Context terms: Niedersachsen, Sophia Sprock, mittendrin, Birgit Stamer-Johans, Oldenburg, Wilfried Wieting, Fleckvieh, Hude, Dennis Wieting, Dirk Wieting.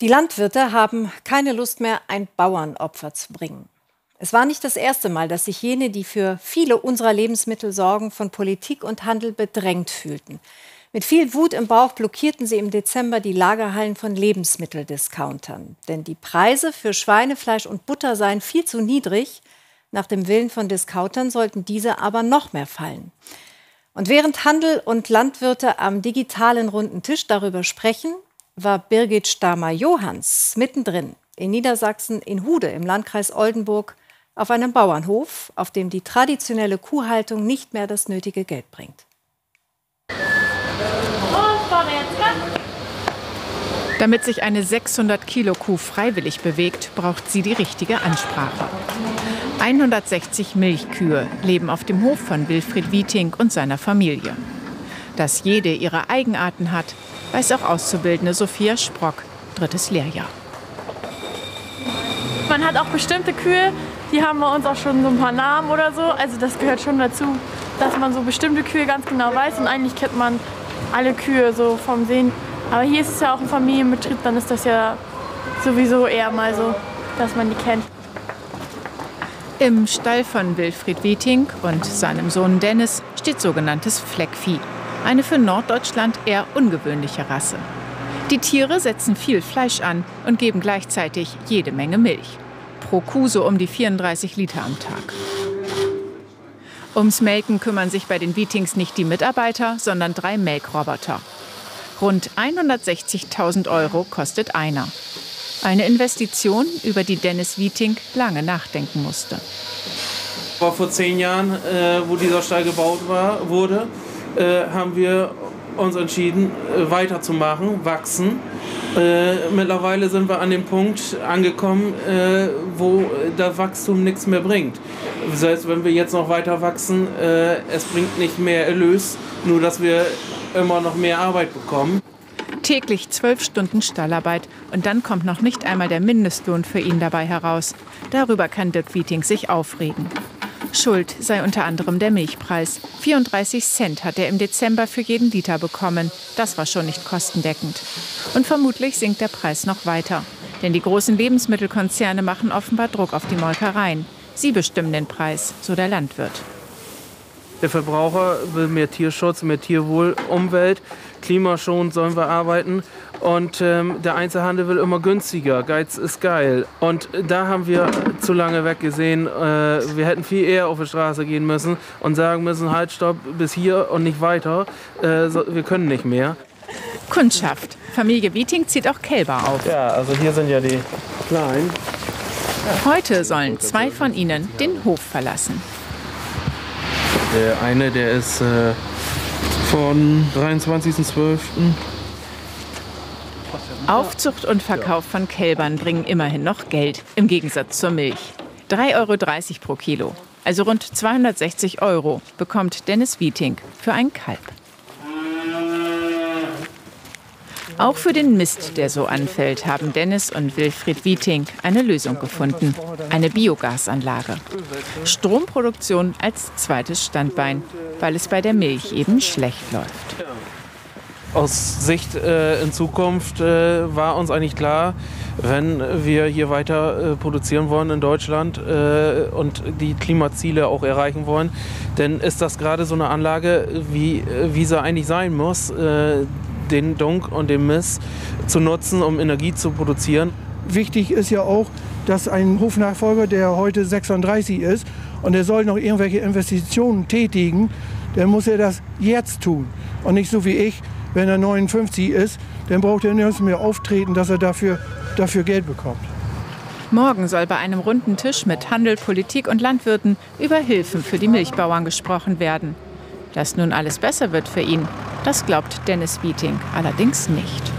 Die Landwirte haben keine Lust mehr, ein Bauernopfer zu bringen. Es war nicht das erste Mal, dass sich jene, die für viele unserer Lebensmittel sorgen, von Politik und Handel bedrängt fühlten. Mit viel Wut im Bauch blockierten sie im Dezember die Lagerhallen von Lebensmitteldiscountern. Denn die Preise für Schweinefleisch und Butter seien viel zu niedrig. Nach dem Willen von Discountern sollten diese aber noch mehr fallen. Und während Handel und Landwirte am digitalen runden Tisch darüber sprechen, war Birgit Stamer-Johans mittendrin in Niedersachsen in Hude im Landkreis Oldenburg auf einem Bauernhof, auf dem die traditionelle Kuhhaltung nicht mehr das nötige Geld bringt. Damit sich eine 600-Kilo-Kuh freiwillig bewegt, braucht sie die richtige Ansprache. 160 Milchkühe leben auf dem Hof von Wilfried Wieting und seiner Familie. Dass jede ihre Eigenarten hat, weiß auch Auszubildende Sophia Sprock, drittes Lehrjahr. Man hat auch bestimmte Kühe, die haben bei uns auch schon so ein paar Namen oder so. Also das gehört schon dazu, dass man so bestimmte Kühe ganz genau weiß. Und eigentlich kennt man alle Kühe so vom Sehen. Aber hier ist es ja auch ein Familienbetrieb, dann ist das ja sowieso eher mal so, dass man die kennt. Im Stall von Wilfried Wieting und seinem Sohn Dennis steht sogenanntes Fleckvieh. Eine für Norddeutschland eher ungewöhnliche Rasse. Die Tiere setzen viel Fleisch an und geben gleichzeitig jede Menge Milch. Pro Kuh so um die 34 Liter am Tag. Ums Melken kümmern sich bei den Wietings nicht die Mitarbeiter, sondern 3 Melkroboter. Rund 160.000 Euro kostet einer. Eine Investition, über die Dennis Wieting lange nachdenken musste. War vor 10 Jahren, wo dieser Stall gebaut wurde, haben wir uns entschieden, weiterzumachen, wachsen. Mittlerweile sind wir an dem Punkt angekommen, wo das Wachstum nichts mehr bringt. Das heißt, wenn wir jetzt noch weiter wachsen, es bringt nicht mehr Erlös, nur dass wir immer noch mehr Arbeit bekommen. Täglich 12 Stunden Stallarbeit und dann kommt noch nicht einmal der Mindestlohn für ihn dabei heraus. Darüber kann Dirk Wieting sich aufregen. Schuld sei unter anderem der Milchpreis. 34 Cent hat er im Dezember für jeden Liter bekommen. Das war schon nicht kostendeckend. Und vermutlich sinkt der Preis noch weiter. Denn die großen Lebensmittelkonzerne machen offenbar Druck auf die Molkereien. Sie bestimmen den Preis, so der Landwirt. Der Verbraucher will mehr Tierschutz, mehr Tierwohl, Umwelt, klimaschonend sollen wir arbeiten. Und der Einzelhandel will immer günstiger. Geiz ist geil. Und da haben wir zu lange weggesehen. Wir hätten viel eher auf die Straße gehen müssen und sagen müssen, halt, stopp, bis hier und nicht weiter. Wir können nicht mehr. Kundschaft. Familie Wieting zieht auch Kälber auf. Ja, also hier sind ja die Kleinen. Heute sollen 2 von ihnen den Hof verlassen. Der eine, der ist von 23.12. Aufzucht und Verkauf von Kälbern bringen immerhin noch Geld, im Gegensatz zur Milch. 3,30 € pro Kilo, also rund 260 € bekommt Dennis Wieting für ein Kalb. Auch für den Mist, der so anfällt, haben Dennis und Wilfried Wieting eine Lösung gefunden. Eine Biogasanlage. Stromproduktion als zweites Standbein, weil es bei der Milch eben schlecht läuft. Aus Sicht in Zukunft war uns eigentlich klar, wenn wir hier weiter produzieren wollen in Deutschland und die Klimaziele auch erreichen wollen, dann ist das gerade so eine Anlage, wie sie eigentlich sein muss. Den Dunk und den Mist zu nutzen, um Energie zu produzieren. Wichtig ist ja auch, dass ein Hofnachfolger, der heute 36 ist und der soll noch irgendwelche Investitionen tätigen, dann muss er das jetzt tun und nicht so wie ich, wenn er 59 ist, dann braucht er nirgends mehr auftreten, dass er dafür Geld bekommt. Morgen soll bei einem runden Tisch mit Handel, Politik und Landwirten über Hilfen für die Milchbauern gesprochen werden. Dass nun alles besser wird für ihn, das glaubt Dennis Wieting allerdings nicht.